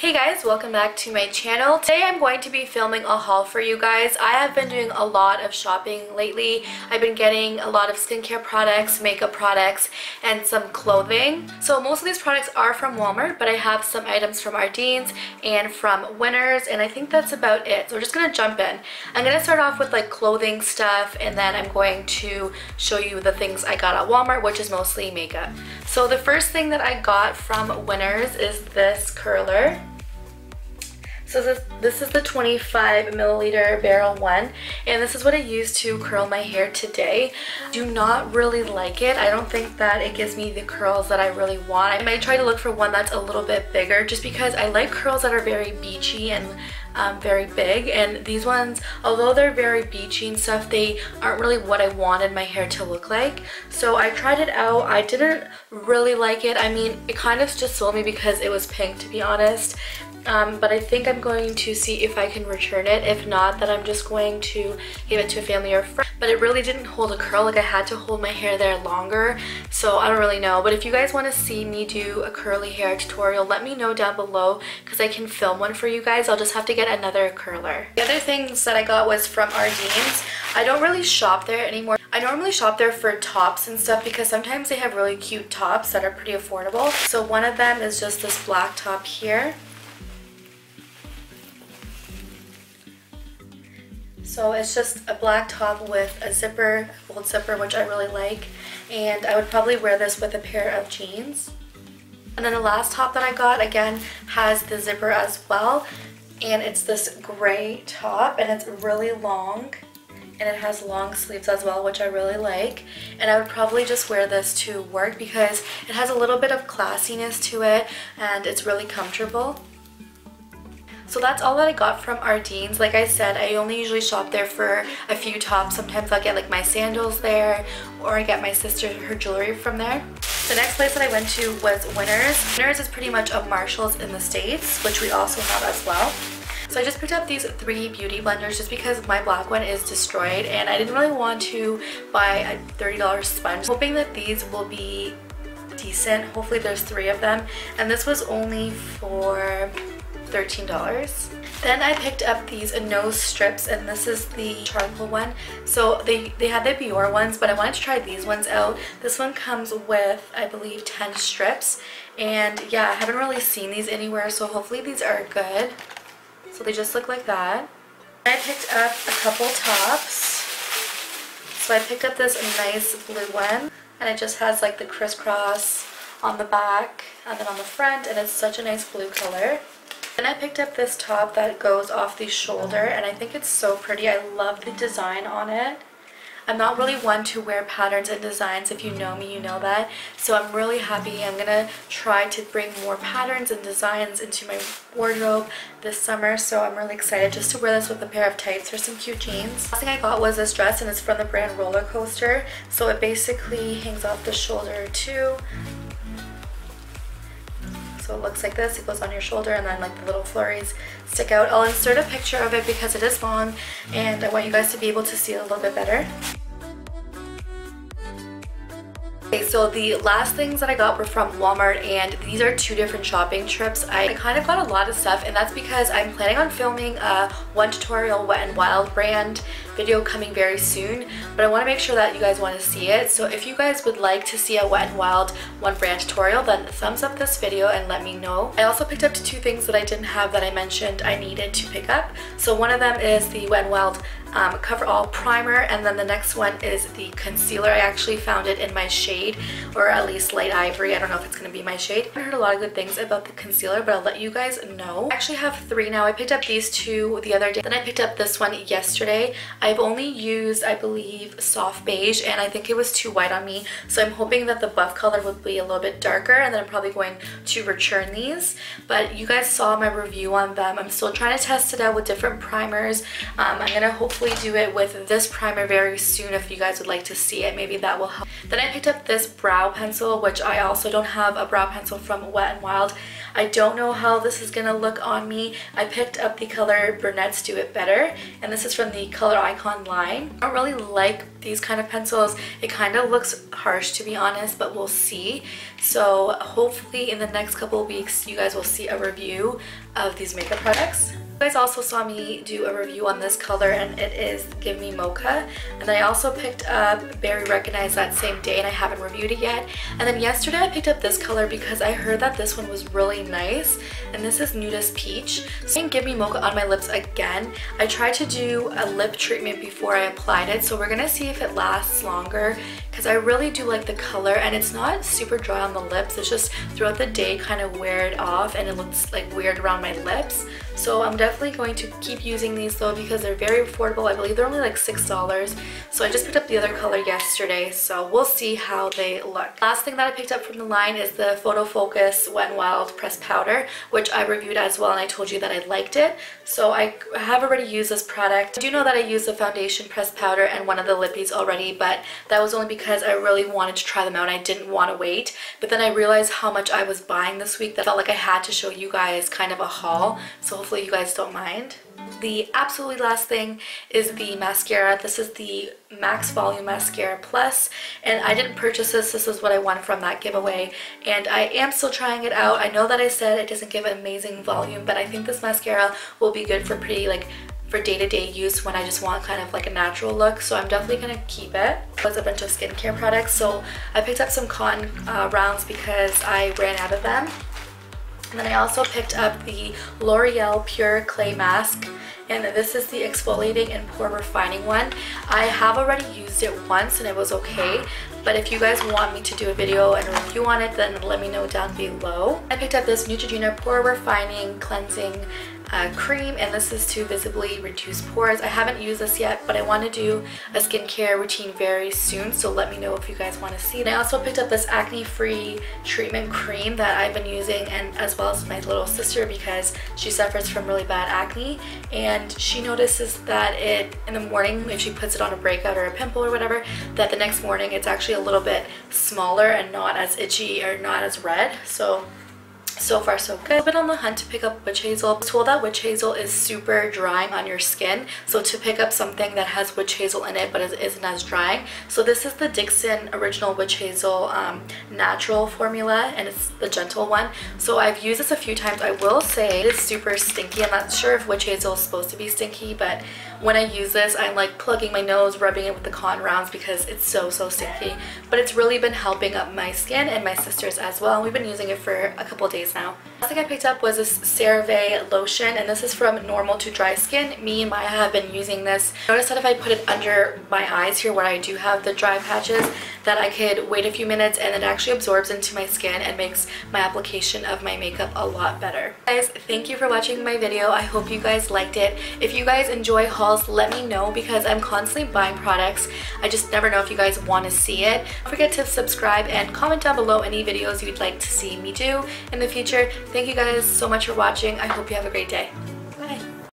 Hey guys, welcome back to my channel. Today I'm going to be filming a haul for you guys. I have been doing a lot of shopping lately. I've been getting a lot of skincare products, makeup products, and some clothing. So most of these products are from Walmart, but I have some items from Ardenes and from Winners, and I think that's about it. So we're just gonna jump in. I'm gonna start off with like clothing stuff, and then I'm going to show you the things I got at Walmart, which is mostly makeup. So the first thing that I got from Winners is this curler. So this is the 25 milliliter barrel one, and this is what I use to curl my hair today. Do not really like it. I don't think that it gives me the curls that I really want. I might try to look for one that's a little bit bigger just because I like curls that are very beachy and very big, and these ones, although they're very beachy and stuff, they aren't really what I wanted my hair to look like. So I tried it out. I didn't really like it. I mean, it kind of just sold me because it was pink, to be honest. But I think I'm going to see if I can return it. If not, then I'm just going to give it to a family or friend. But it really didn't hold a curl. Like, I had to hold my hair there longer, so I don't really know. But if you guys want to see me do a curly hair tutorial, let me know down below because I can film one for you guys. I'll just have to get another curler. The other things that I got was from Ardenes. I don't really shop there anymore. I normally shop there for tops and stuff because sometimes they have really cute tops that are pretty affordable. So one of them is just this black top here. So it's just a black top with a zipper, gold zipper, which I really like. And I would probably wear this with a pair of jeans. And then the last top that I got, again, has the zipper as well. And it's this gray top, and it's really long. And it has long sleeves as well, which I really like. And I would probably just wear this to work because it has a little bit of classiness to it, and it's really comfortable. So that's all that I got from Ardenes. Like I said, I only usually shop there for a few tops. Sometimes I'll get like my sandals there, or I get my sister her jewelry from there. The next place that I went to was Winners. Winners is pretty much a Marshalls in the States, which we also have as well. So I just picked up these three beauty blenders just because my black one is destroyed and I didn't really want to buy a $30 sponge. Hoping that these will be decent. Hopefully there's three of them. And this was only for $13. Then I picked up these nose strips, and this is the charcoal one. So they had the Biore ones, but I wanted to try these ones out. This one comes with, I believe, 10 strips. And yeah, I haven't really seen these anywhere, so hopefully these are good. So they just look like that. I picked up a couple tops. So I picked up this nice blue one, and it just has like the crisscross on the back and then on the front, and it's such a nice blue color. Then I picked up this top that goes off the shoulder, and I think it's so pretty. I love the design on it. I'm not really one to wear patterns and designs. If you know me, you know that. So I'm really happy. I'm gonna try to bring more patterns and designs into my wardrobe this summer, so I'm really excited just to wear this with a pair of tights or some cute jeans. Last thing I got was this dress, and it's from the brand Roller Coaster. So it basically hangs off the shoulder too. So it looks like this. It goes on your shoulder, and then like the little flurries stick out. I'll insert a picture of it because it is long and I want you guys to be able to see it a little bit better. Okay, so the last things that I got were from Walmart, and these are two different shopping trips. I kind of got a lot of stuff, and that's because I'm planning on filming a one tutorial Wet n Wild brand video coming very soon, but I want to make sure that you guys want to see it. So if you guys would like to see a Wet n Wild one brand tutorial, then thumbs up this video and let me know. I also picked up two things that I didn't have that I mentioned I needed to pick up. So one of them is the Wet n Wild Cover All Primer, and then the next one is the concealer. I actually found it in my shade, or at least light ivory. I don't know if it's going to be my shade. I heard a lot of good things about the concealer, but I'll let you guys know. I actually have three now. I picked up these two the other day, then I picked up this one yesterday. I've only used, I believe, soft beige, and I think it was too white on me, so I'm hoping that the buff color would be a little bit darker, and then I'm probably going to return these. But you guys saw my review on them. I'm still trying to test it out with different primers. I'm going to hopefully do it with this primer very soon if you guys would like to see it. Maybe that will help. Then I picked up this brow pencil, which I also don't have a brow pencil from Wet n Wild. I don't know how this is gonna look on me. I picked up the color Brunettes Do It Better, and this is from the Color Icon line. I don't really like these kind of pencils. It kind of looks harsh, to be honest, but we'll see. So hopefully in the next couple of weeks you guys will see a review of these makeup products. You guys also saw me do a review on this color, and it is Give Me Mocha. And then I also picked up Berry Recognize that same day, and I haven't reviewed it yet. And then yesterday I picked up this color because I heard that this one was really nice, and this is Nudist Peach. So I can Give Me Mocha on my lips again. I tried to do a lip treatment before I applied it, so we're gonna see if it lasts longer, because I really do like the color, and it's not super dry on the lips. It's just throughout the day kind of wear it off, and it looks like weird around my lips. So I'm definitely going to keep using these though, because they're very affordable. I believe they're only like $6. So I just picked up the other color yesterday, so we'll see how they look. Last thing that I picked up from the line is the Photo Focus Wet n Wild Pressed Powder, which I reviewed as well, and I told you that I liked it. So I have already used this product. I do know that I used the foundation pressed powder and one of the lippies already, but that was only because I really wanted to try them out and I didn't want to wait. But then I realized how much I was buying this week that I felt like I had to show you guys kind of a haul, so hopefully you guys don't mind. The absolutely last thing is the mascara. This is the Max Volume Mascara Plus, and I didn't purchase this. This is what I won from that giveaway, and I am still trying it out. I know that I said it doesn't give amazing volume, but I think this mascara will be good for pretty like for day-to-day use when I just want kind of like a natural look, so I'm definitely gonna keep it. There's a bunch of skincare products, so I picked up some cotton rounds because I ran out of them. And then I also picked up the L'Oreal Pure Clay Mask, and this is the exfoliating and pore refining one. I have already used it once and it was okay, but if you guys want me to do a video and a review on it, then let me know down below. I picked up this Neutrogena Pore Refining Cleansing cream, and this is to visibly reduce pores. I haven't used this yet, but I want to do a skincare routine very soon, so let me know if you guys want to see. And I also picked up this acne free treatment cream that I've been using, and as well as my little sister, because she suffers from really bad acne, and she notices that it in the morning, if she puts it on a breakout or a pimple or whatever, that the next morning it's actually a little bit smaller and not as itchy or not as red. So far so good. I've been on the hunt to pick up witch hazel. I was told that witch hazel is super drying on your skin, so to pick up something that has witch hazel in it but isn't as drying. So this is the Dixon Original Witch Hazel Natural Formula, and it's the gentle one. So I've used this a few times. I will say it is super stinky. I'm not sure if witch hazel is supposed to be stinky, but when I use this, I'm like plugging my nose, rubbing it with the cotton rounds because it's so stinky. But it's really been helping up my skin and my sister's as well. We've been using it for a couple days now. Last thing I picked up was this CeraVe lotion, and this is from normal to dry skin. Me and Maya have been using this. Notice that if I put it under my eyes here where I do have the dry patches, that I could wait a few minutes and it actually absorbs into my skin and makes my application of my makeup a lot better. Guys, thank you for watching my video. I hope you guys liked it. If you guys enjoy hauls, let me know, because I'm constantly buying products. I just never know if you guys want to see it. Don't forget to subscribe and comment down below any videos you'd like to see me do in the future. Thank you guys so much for watching. I hope you have a great day.